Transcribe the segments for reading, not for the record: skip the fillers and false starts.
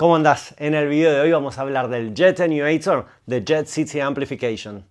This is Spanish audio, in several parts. ¿Cómo andás? En el video de hoy vamos a hablar del Jettenuator de Jet City Amplification.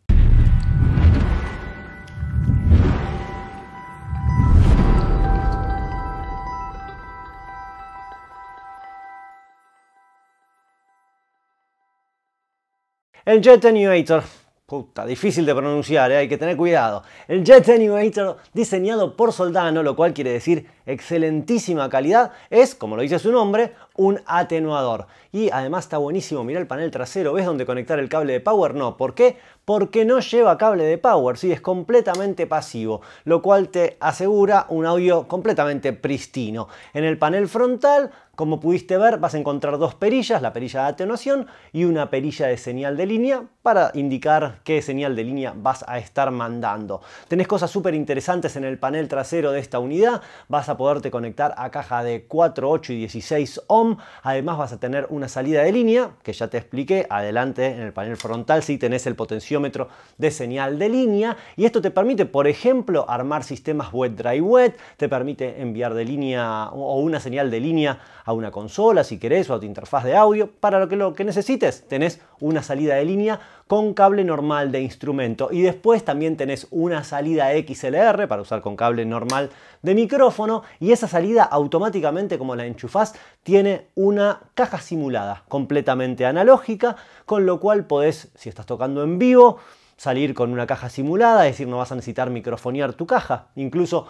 El Jettenuator, puta, difícil de pronunciar, hay que tener cuidado. El Jettenuator, diseñado por Soldano, lo cual quiere decir excelentísima calidad, es, como lo dice su nombre, un atenuador. Y además está buenísimo, mirá el panel trasero, ¿ves dónde conectar el cable de power? No, ¿por qué? Porque no lleva cable de power, sí, es completamente pasivo, lo cual te asegura un audio completamente pristino. En el panel frontal, como pudiste ver, vas a encontrar dos perillas, la perilla de atenuación y una perilla de señal de línea para indicar qué señal de línea vas a estar mandando. Tenés cosas súper interesantes en el panel trasero de esta unidad, vas a poderte conectar a caja de 4, 8 y 16 ohm, además vas a tener una salida de línea, que ya te expliqué, adelante en el panel frontal sí tenés el potenciómetro de señal de línea y esto te permite, por ejemplo, armar sistemas wet-dry-wet, te permite enviar de línea o una señal de línea a una consola si querés o a tu interfaz de audio, para lo que necesites. Tenés una salida de línea con cable normal de instrumento y después también tenés una salida XLR para usar con cable normal de micrófono y esa salida automáticamente, como la enchufás, tiene una caja simulada completamente analógica, con lo cual podés, si estás tocando en vivo, salir con una caja simulada, es decir, no vas a necesitar microfonear tu caja, incluso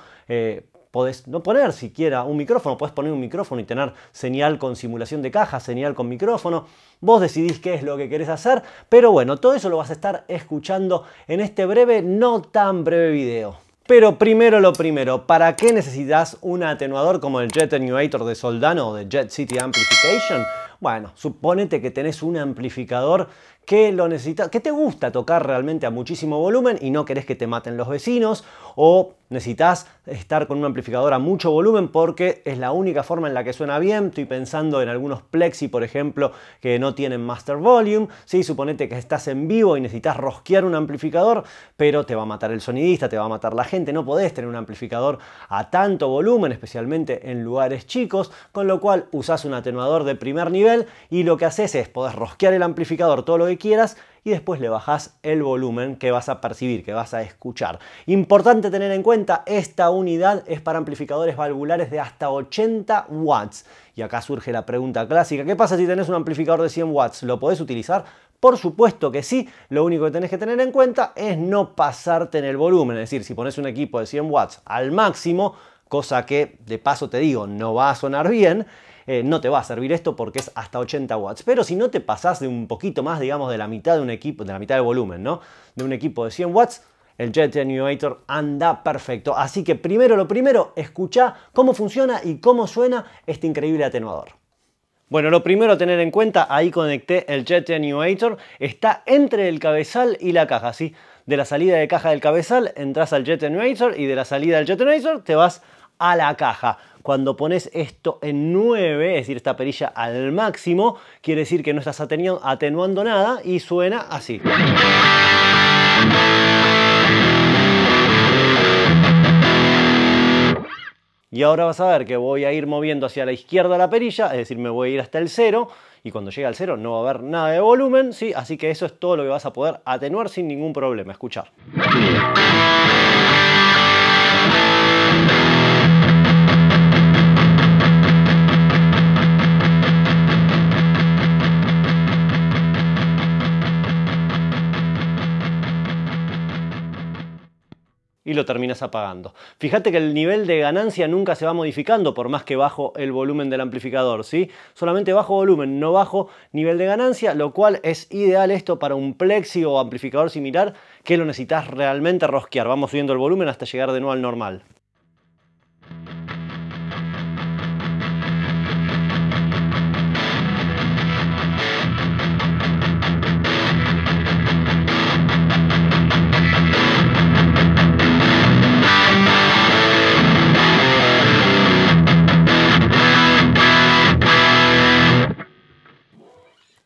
podés no poner siquiera un micrófono, podés poner un micrófono y tener señal con simulación de caja, señal con micrófono. Vos decidís qué es lo que querés hacer, pero bueno, todo eso lo vas a estar escuchando en este breve, no tan breve video. Pero primero lo primero, ¿para qué necesitas un atenuador como el Jettenuator de Soldano o de Jet City Amplification? Bueno, suponete que tenés un amplificador que lo necesitas, que te gusta tocar realmente a muchísimo volumen y no querés que te maten los vecinos, o necesitas estar con un amplificador a mucho volumen porque es la única forma en la que suena bien. Estoy pensando en algunos Plexi, por ejemplo, que no tienen master volume. Sí, suponete que estás en vivo y necesitas rosquear un amplificador, pero te va a matar el sonidista, te va a matar la gente. No podés tener un amplificador a tanto volumen, especialmente en lugares chicos, con lo cual usás un atenuador de primer nivel. Y lo que haces es podés rosquear el amplificador todo lo que quieras y después le bajás el volumen que vas a percibir, que vas a escuchar. Importante tener en cuenta, esta unidad es para amplificadores valvulares de hasta 80 watts. Y acá surge la pregunta clásica, ¿qué pasa si tenés un amplificador de 100 watts? ¿Lo podés utilizar? Por supuesto que sí, lo único que tenés que tener en cuenta es no pasarte en el volumen. Es decir, si pones un equipo de 100 watts al máximo, cosa que de paso te digo, no va a sonar bien, no te va a servir esto porque es hasta 80 watts. Pero si no te pasás de un poquito más, digamos, de la mitad de un equipo, de la mitad de volumen, ¿no? De un equipo de 100 watts, el Jettenuator anda perfecto. Así que primero lo primero, escuchá cómo funciona y cómo suena este increíble atenuador. Bueno, lo primero a tener en cuenta, ahí conecté el Jettenuator, está entre el cabezal y la caja, ¿sí? De la salida de caja del cabezal entras al Jettenuator y de la salida del Jettenuator te vas a la caja. Cuando pones esto en 9, es decir, esta perilla al máximo, quiere decir que no estás atenuando nada y suena así. Y ahora vas a ver que voy a ir moviendo hacia la izquierda la perilla, es decir, me voy a ir hasta el 0 y cuando llegue al 0 no va a haber nada de volumen, ¿sí? Así que eso es todo lo que vas a poder atenuar sin ningún problema. Escuchar. Y lo terminas apagando. Fíjate que el nivel de ganancia nunca se va modificando por más que bajo el volumen del amplificador, ¿sí? Solamente bajo volumen, no bajo nivel de ganancia, lo cual es ideal esto para un Plexi o amplificador similar que lo necesitas realmente rosquear. Vamos subiendo el volumen hasta llegar de nuevo al normal.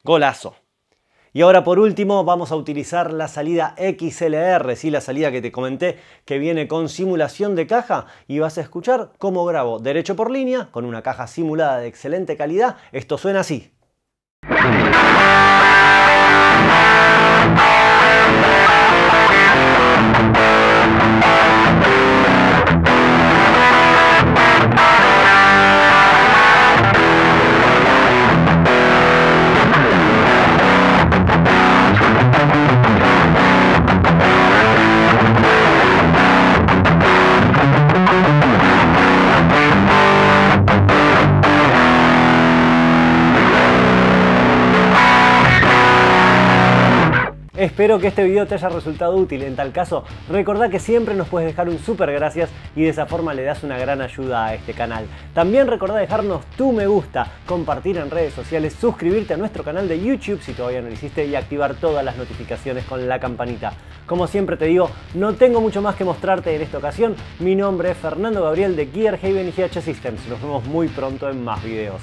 Golazo. Y ahora por último vamos a utilizar la salida XLR, ¿sí? La salida que te comenté que viene con simulación de caja y vas a escuchar cómo grabo derecho por línea con una caja simulada de excelente calidad. Esto suena así. Espero que este video te haya resultado útil. En tal caso, recordá que siempre nos puedes dejar un super gracias y de esa forma le das una gran ayuda a este canal. También recordá dejarnos tu me gusta, compartir en redes sociales, suscribirte a nuestro canal de YouTube si todavía no lo hiciste y activar todas las notificaciones con la campanita. Como siempre te digo, no tengo mucho más que mostrarte en esta ocasión. Mi nombre es Fernando Gabriel de Gear Haven y GH Systems. Nos vemos muy pronto en más videos.